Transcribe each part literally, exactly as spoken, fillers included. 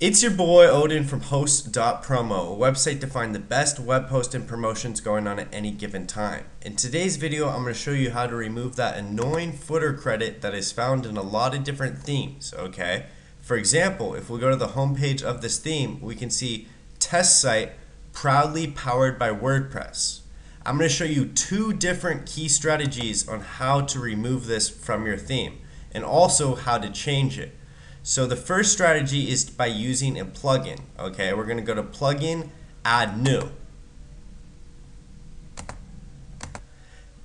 It's your boy Odin from Host dot Promo, a website to find the best web post and promotions going on at any given time. In today's video, I'm going to show you how to remove that annoying footer credit that is found in a lot of different themes, okay? For example, if we go to the homepage of this theme, we can see test site proudly powered by WordPress. I'm going to show you two different key strategies on how to remove this from your theme and also how to change it. So the first strategy is by using a plugin. Okay, we're going to go to plugin, add new.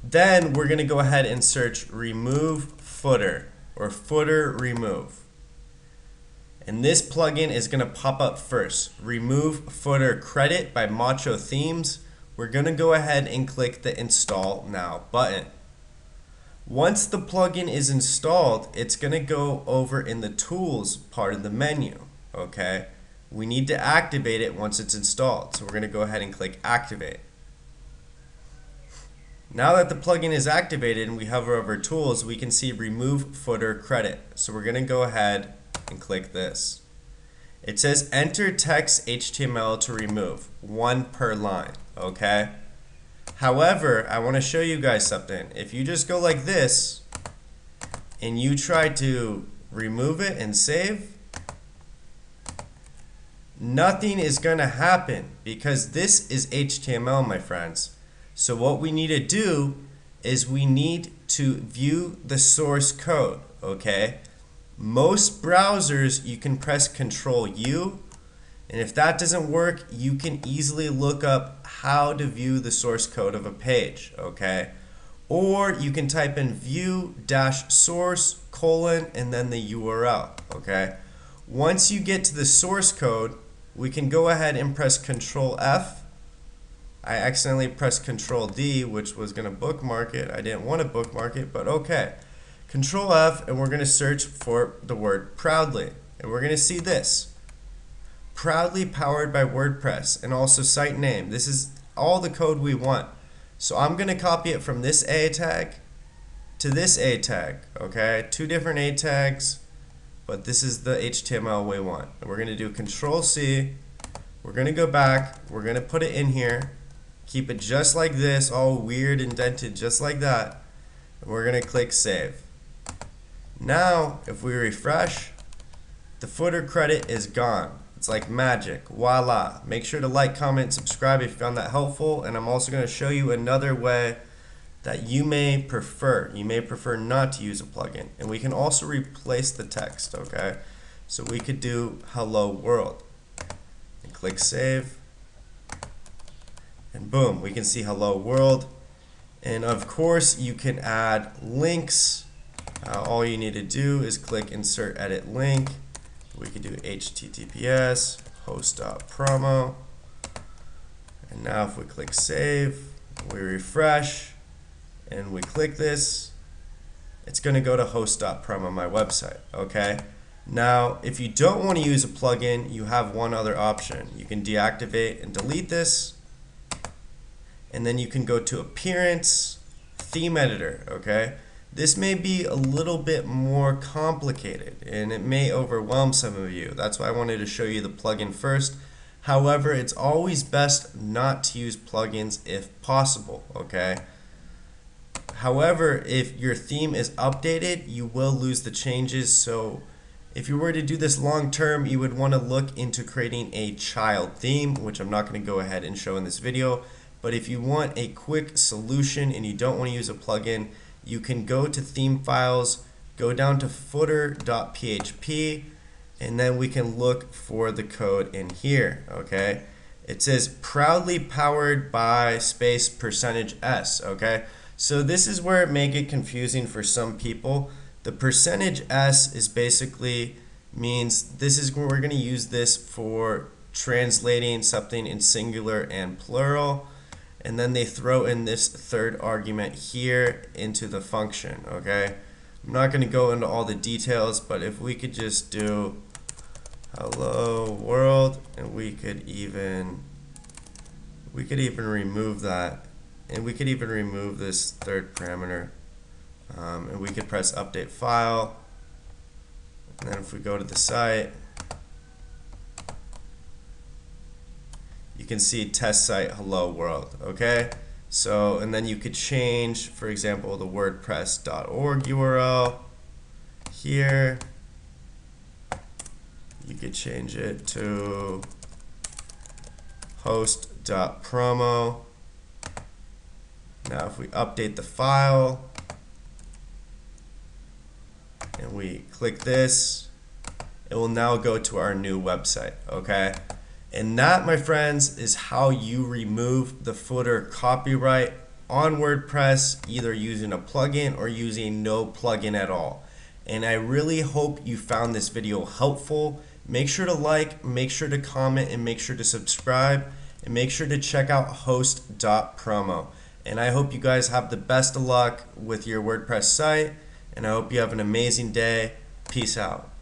Then we're going to go ahead and search remove footer or footer remove. And this plugin is going to pop up first. Remove footer credit by Macho Themes. We're going to go ahead and click the install now button. Once the plugin is installed, it's going to go over in the tools part of the menu, okay? We need to activate it once it's installed, so we're going to go ahead and click activate. Now that the plugin is activated and we hover over tools, we can see remove footer credit. So we're going to go ahead and click this. It says enter text H T M L to remove, one per line, okay? However, I want to show you guys something. If you just go like this and you try to remove it and save, nothing is going to happen because this is H T M L, my friends. So what we need to do is we need to view the source code, okay? Most browsers, you can press control U. And if that doesn't work, you can easily look up how to view the source code of a page, okay? Or you can type in view dash source colon and then the U R L, okay? Once you get to the source code, we can go ahead and press control F. I accidentally pressed control D, which was gonna bookmark it. I didn't want to bookmark it, but okay. control F, and we're gonna search for the word proudly. And we're gonna see this. Proudly powered by WordPress, and also site name. This is all the code we want. So I'm going to copy it from this A tag to this A tag, okay? Two different A tags, but this is the H T M L we want. And we're going to do control C. We're going to go back. We're going to put it in here. Keep it just like this, all weird indented just like that. And we're going to click save. Now, if we refresh, the footer credit is gone. It's like magic. Voila. Make sure to like, comment, subscribe if you found that helpful. And I'm also going to show you another way that you may prefer. You may prefer not to use a plugin. And we can also replace the text, okay? So we could do hello world. And click save. And boom, we can see hello world. And of course, you can add links. Uh, all you need to do is click insert edit link. We could do H T T P S, host dot promo, and now if we click save, we refresh, and we click this, it's going to go to host dot promo, my website, okay? Now, if you don't want to use a plugin, you have one other option. You can deactivate and delete this, and then you can go to appearance, theme editor, okay? This may be a little bit more complicated and it may overwhelm some of you. That's why I wanted to show you the plugin first. However, it's always best not to use plugins if possible, okay? However, if your theme is updated, you will lose the changes. So if you were to do this long term, you would want to look into creating a child theme, which I'm not going to go ahead and show in this video. But if you want a quick solution and you don't want to use a plugin, you can go to theme files, go down to footer dot P H P, and then we can look for the code in here, okay? It says proudly powered by space percentage S, okay? So this is where it may get confusing for some people. The percentage S is basically means this is where we're gonna use this for translating something in singular and plural. And then they throw in this third argument here into the function, okay? I'm not gonna go into all the details, but if we could just do hello world, and we could even, we could even remove that, and we could even remove this third parameter, um, and we could press update file, and then if we go to the site, you can see test site hello world. Okay, so and then you could change, for example, the WordPress dot org U R L here. You could change it to host dot promo. Now if we update the file and we click this, it will now go to our new website. Okay, and that, my friends, is how you remove the footer copyright on WordPress, either using a plugin or using no plugin at all. And I really hope you found this video helpful. Make sure to like, make sure to comment, and make sure to subscribe, and make sure to check out host dot promo. And I hope you guys have the best of luck with your WordPress site, and I hope you have an amazing day. Peace out.